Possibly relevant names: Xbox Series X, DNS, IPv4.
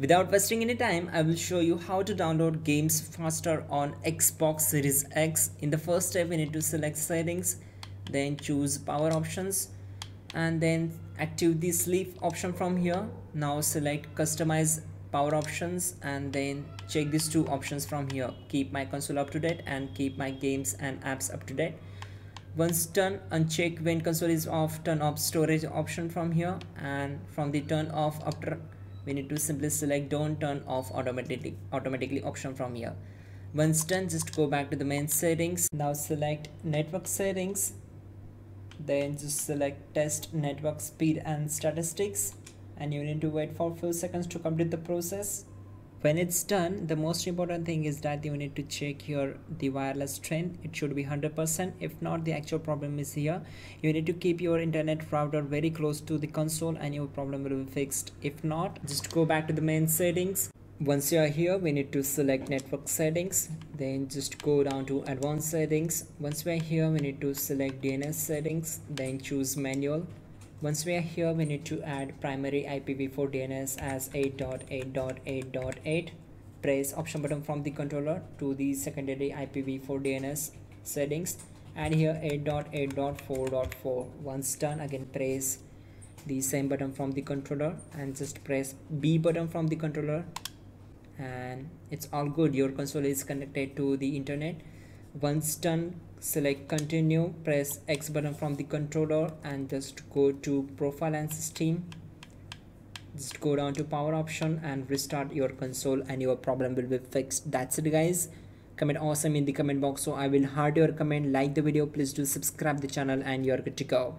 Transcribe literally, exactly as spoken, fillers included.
Without wasting any time, I will show you how to download games faster on Xbox Series X. In the first step, we need to select settings, then choose power options, and then activate the sleep option from here. Now select customize power options and then check these two options from here. Keep my console up to date and keep my games and apps up to date. Once done, uncheck when console is off, turn off storage option from here, and from the turn off after we need to simply select don't turn off automatically automatically option from here. Once done, just go back to the main settings. Now select network settings, then just select test network speed and statistics, and you need to wait for a few seconds to complete the process. When it's done, the most important thing is that you need to check here the wireless strength. It should be one hundred percent. If not, the actual problem is here. You need to keep your internet router very close to the console and your problem will be fixed. If not, just go back to the main settings. Once you are here, we need to select network settings, then just go down to advanced settings. Once we are here, we need to select D N S settings, then choose manual. Once we are here, we need to add primary I P v four D N S as eight dot eight dot eight dot eight. Press option button from the controller to the secondary I P v four D N S settings, and here eight dot eight dot four dot four. Once done, again press the same button from the controller and just press B button from the controller, and it's all good. Your console is connected to the internet. Once done, select continue, press X button from the controller, and just go to profile and system. Just go down to power option and restart your console and your problem will be fixed. That's it, guys. Comment awesome in the comment box. So I will heart your comment, like the video, please do subscribe the channel, and you're good to go.